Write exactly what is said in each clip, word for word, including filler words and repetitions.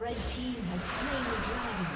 Red team has slain the dragon.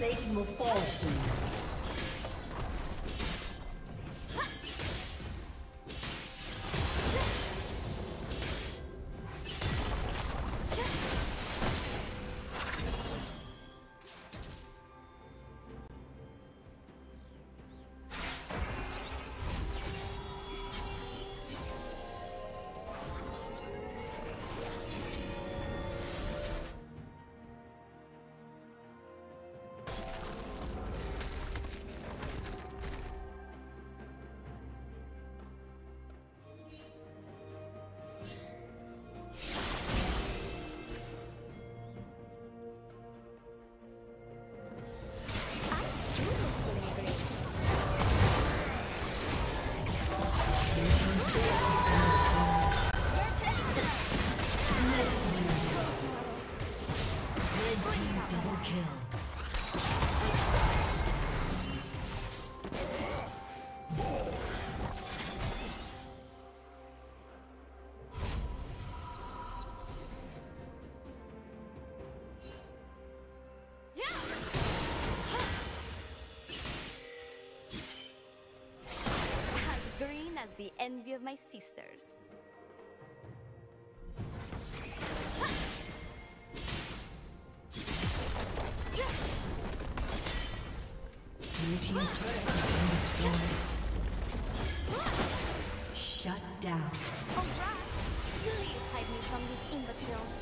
plating will fall soon. The envy of my sisters. Shut down. All right. Please hide me from these imbeciles.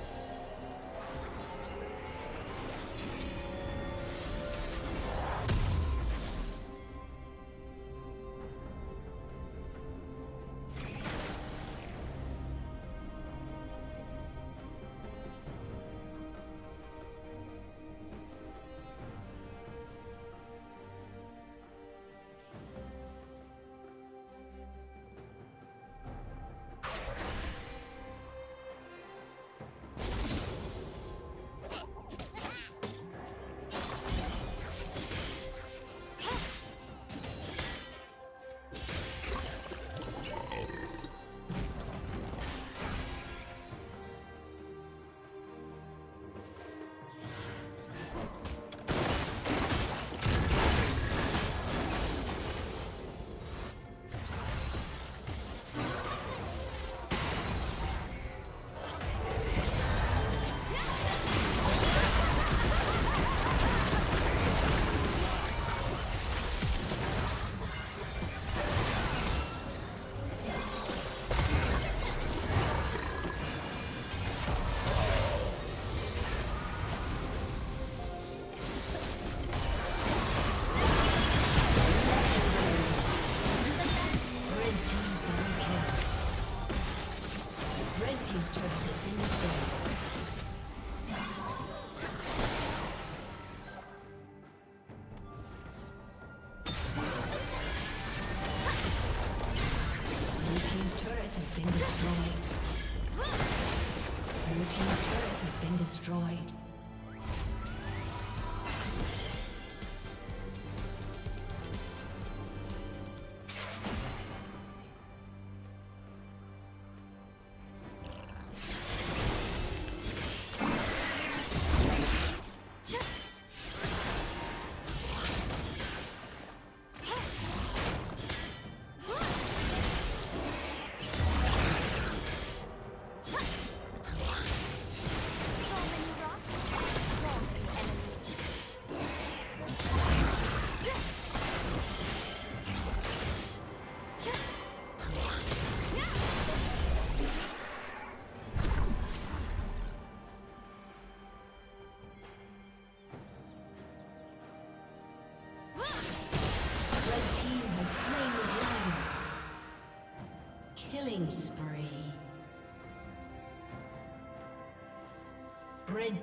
Red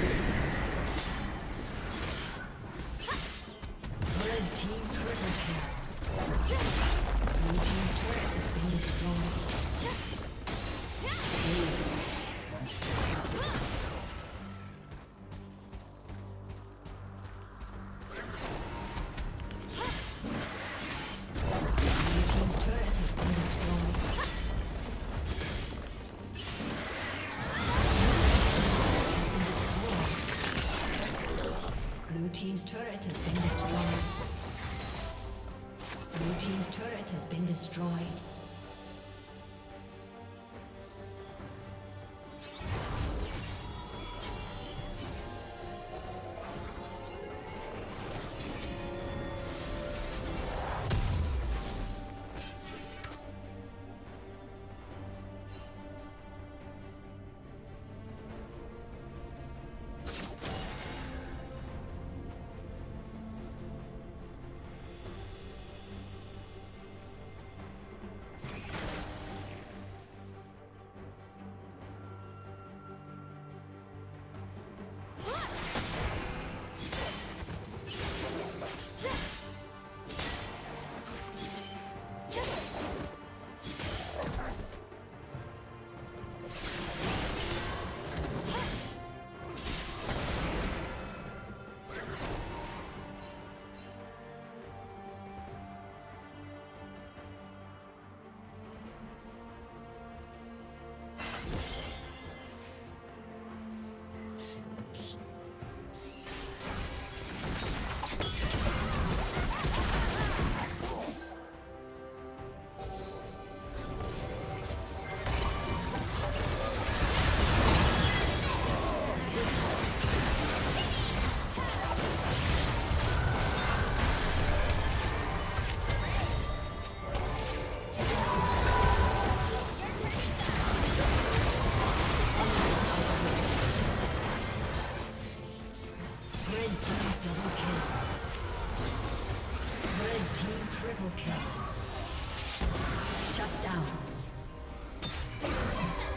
Red team double kill. Red team triple kill. Blue team's turret has been destroyed. Please. team's turret has been destroyed. Blue team's turret has been destroyed. Triple kill. Shut down.